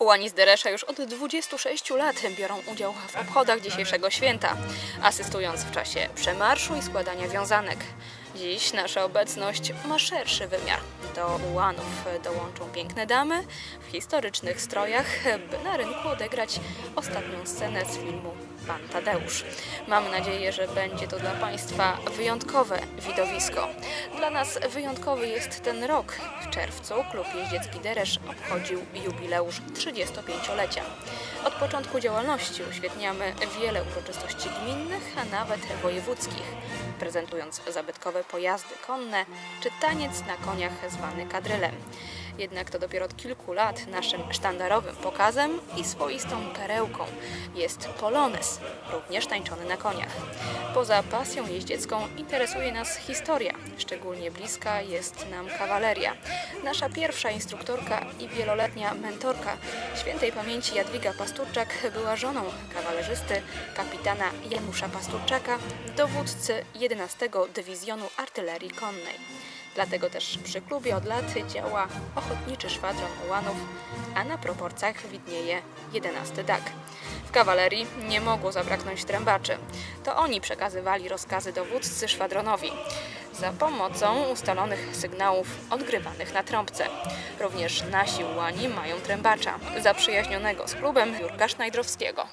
Ułani z Deresza już od 26 lat biorą udział w obchodach dzisiejszego święta, asystując w czasie przemarszu i składania wiązanek. Dziś nasza obecność ma szerszy wymiar. Do ułanów dołączą piękne damy w historycznych strojach, by na rynku odegrać ostatnią scenę z filmu Pan Tadeusz. Mam nadzieję, że będzie to dla Państwa wyjątkowe widowisko. Dla nas wyjątkowy jest ten rok. W czerwcu klub Jeździecki Deresz obchodził jubileusz 35-lecia. Od początku działalności uświetniamy wiele uroczystości gminnych, a nawet wojewódzkich, prezentując zabytkowe pojazdy konne czy taniec na koniach zwany kadrylem. Jednak to dopiero od kilku lat naszym sztandarowym pokazem i swoistą perełką jest polonez, również tańczony na koniach. Poza pasją jeździecką interesuje nas historia, szczególnie bliska jest nam kawaleria. Nasza pierwsza instruktorka i wieloletnia mentorka świętej pamięci Jadwiga Pasturczak była żoną kawalerzysty kapitana Janusza Pasturczaka, dowódcy 11 Dywizjonu Artylerii Konnej. Dlatego też przy klubie od lat działa ochotniczy szwadron ułanów, a na proporcjach widnieje 11 dag. W kawalerii nie mogło zabraknąć trębaczy. To oni przekazywali rozkazy dowódcy szwadronowi za pomocą ustalonych sygnałów odgrywanych na trąbce. Również nasi ułani mają trębacza, zaprzyjaźnionego z klubem Jurka Sznajdrowskiego.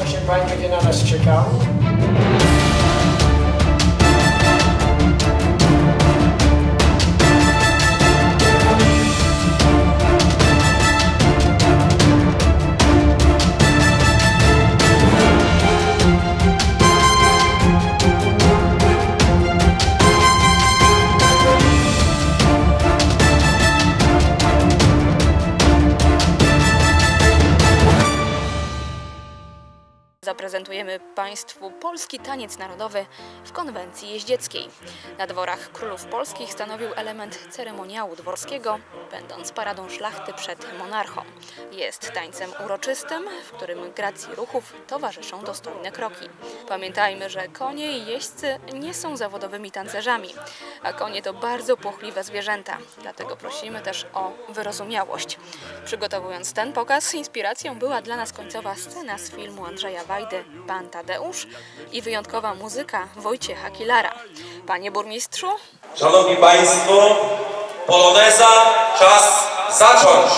Osiem pani będzie na nas czekało. Zaprezentujemy Państwu Polski Taniec Narodowy w Konwencji Jeździeckiej. Na dworach królów polskich stanowił element ceremoniału dworskiego, będąc paradą szlachty przed monarchą. Jest tańcem uroczystym, w którym gracji ruchów towarzyszą dostojne kroki. Pamiętajmy, że konie i jeźdźcy nie są zawodowymi tancerzami, a konie to bardzo płochliwe zwierzęta, dlatego prosimy też o wyrozumiałość. Przygotowując ten pokaz, inspiracją była dla nas końcowa scena z filmu Andrzeja Wajdy Pan Tadeusz i wyjątkowa muzyka Wojciecha Kilara. Panie burmistrzu? Szanowni Państwo, poloneza, czas zacząć!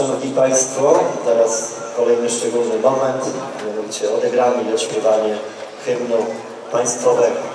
Szanowni Państwo, teraz kolejny szczególny moment, mianowicie odegranie i odśpiewanie hymnu państwowego.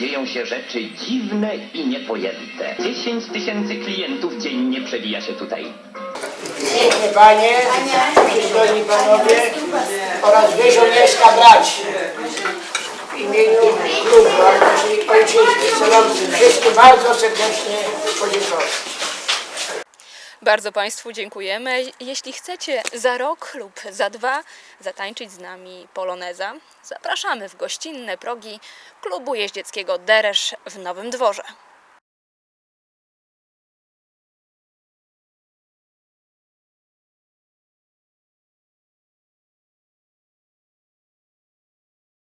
Dzieją się rzeczy dziwne i niepojęte. 10 000 klientów dziennie przewija się tutaj. Pięknie panie, przyszłodni panowie oraz wyżonieska brać w imieniu ślubu, czyli ojczyzny celowcy. Wszystkim bardzo serdecznie podziękować. Bardzo Państwu dziękujemy. Jeśli chcecie za rok lub za dwa zatańczyć z nami poloneza, zapraszamy w gościnne progi klubu jeździeckiego Deresz w Nowym Dworze.